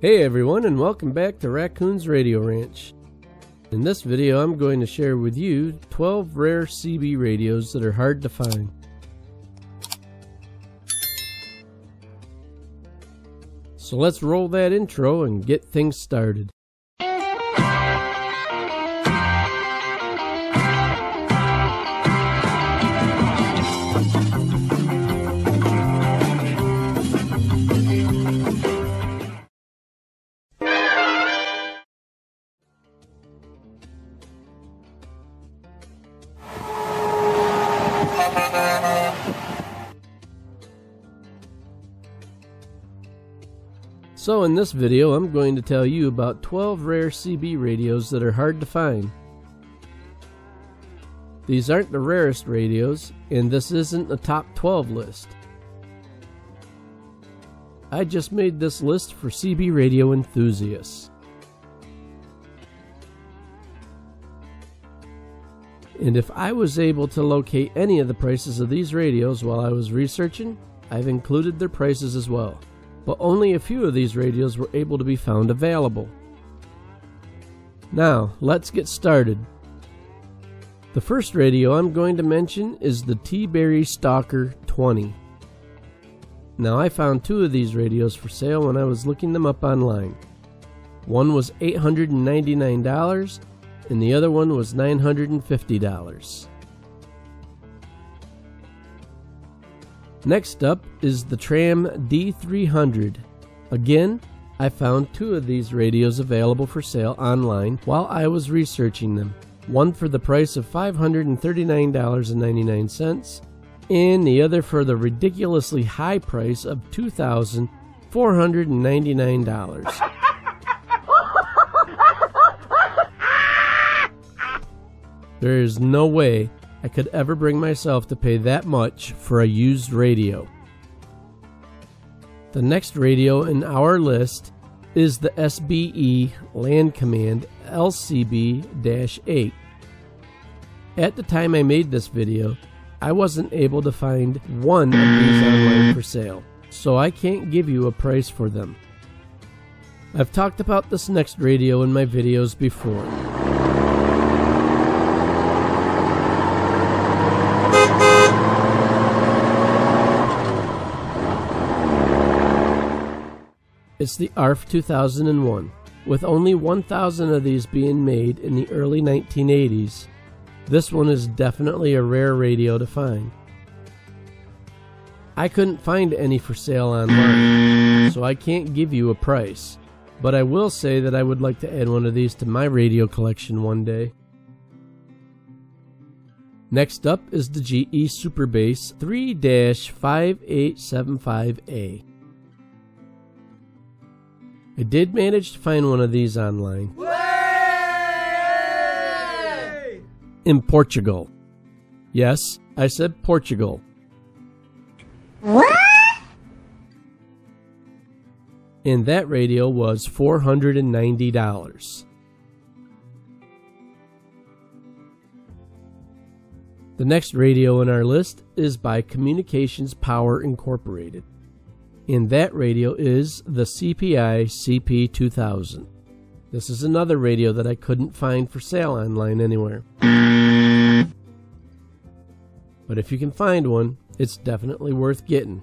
Hey everyone, and welcome back to Raccoon's Radio Ranch. In this video I'm going to share with you 12 rare CB radios that are hard to find. So let's roll that intro and get things started. So in this video I'm going to tell you about 12 rare CB radios that are hard to find. These aren't the rarest radios, and this isn't the top 12 list. I just made this list for CB radio enthusiasts. And if I was able to locate any of the prices of these radios while I was researching, I've included their prices as well. But only a few of these radios were able to be found available. Now, let's get started. The first radio I'm going to mention is the Teaberry Stalker 20. Now, I found two of these radios for sale when I was looking them up online. One was $899 and the other one was $950. Next up is the Tram D300. Again, I found two of these radios available for sale online while I was researching them. One for the price of $539.99 and the other for the ridiculously high price of $2,499. There is no way I could ever bring myself to pay that much for a used radio. The next radio in our list is the SBE Land Command LCB-8. At the time I made this video, I wasn't able to find one of these online for sale, so I can't give you a price for them. I've talked about this next radio in my videos before. It's the ARF 2001. With only 1,000 of these being made in the early 1980s, this one is definitely a rare radio to find. I couldn't find any for sale online, so I can't give you a price, but I will say that I would like to add one of these to my radio collection one day. Next up is the GE Superbase 3-5875A. I did manage to find one of these online. Way! In Portugal. Yes, I said Portugal. What? And that radio was $490. The next radio in our list is by Communications Power Incorporated. And that radio is the CPI-CP2000. This is another radio that I couldn't find for sale online anywhere. But if you can find one, it's definitely worth getting.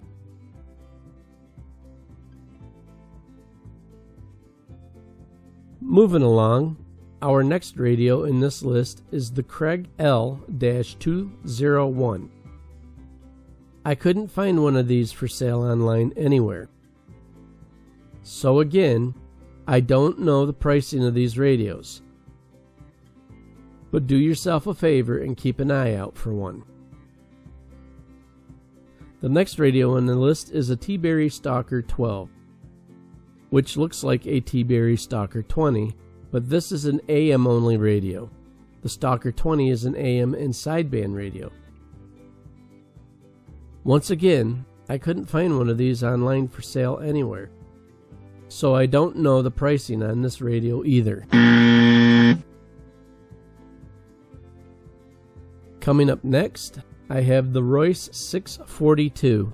Moving along, our next radio in this list is the Craig L-201. I couldn't find one of these for sale online anywhere. So again, I don't know the pricing of these radios. But do yourself a favor and keep an eye out for one. The next radio on the list is a Teaberry Stalker 12, which looks like a Teaberry Stalker 20, but this is an AM only radio. The Stalker 20 is an AM and sideband radio. Once again, I couldn't find one of these online for sale anywhere, so I don't know the pricing on this radio either. Coming up next, I have the Royce 642.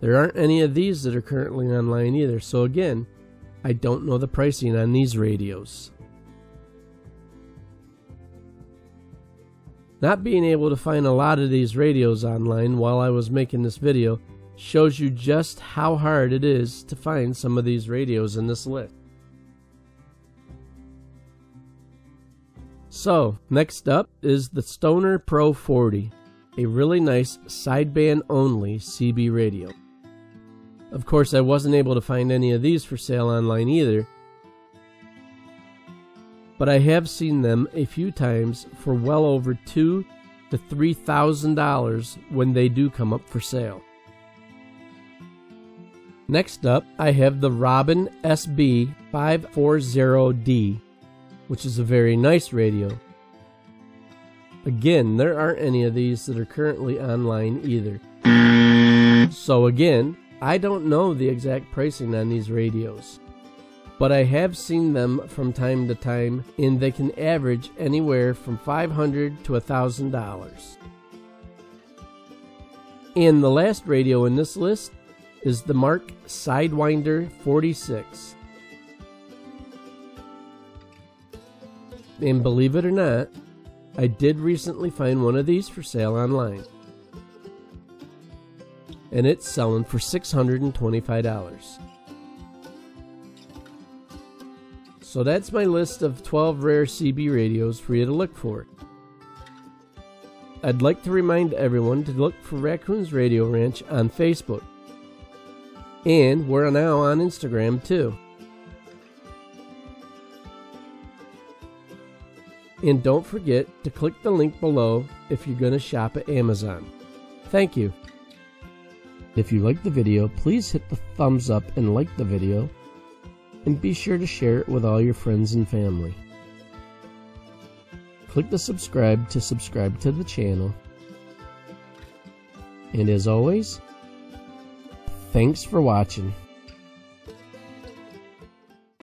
There aren't any of these that are currently online either, so again, I don't know the pricing on these radios. Not being able to find a lot of these radios online while I was making this video shows you just how hard it is to find some of these radios in this list. So, next up is the Stoner Pro 40, a really nice sideband only CB radio. Of course, I wasn't able to find any of these for sale online either, but I have seen them a few times for well over $2,000 to $3,000 when they do come up for sale. Next up, I have the Robyn SB540D, which is a very nice radio. Again, there aren't any of these that are currently online either. So again, I don't know the exact pricing on these radios, but I have seen them from time to time, and they can average anywhere from $500 to $1,000. And the last radio in this list is the Mark Sidewinder 46. And believe it or not, I did recently find one of these for sale online, and it's selling for $625. So that's my list of 12 rare CB radios for you to look for. I'd like to remind everyone to look for Raccoon's Radio Ranch on Facebook, and we're now on Instagram too. And don't forget to click the link below if you're going to shop at Amazon. Thank you. If you liked the video, please hit the thumbs up and like the video, and be sure to share it with all your friends and family. Click the subscribe to the channel. And as always, thanks for watching.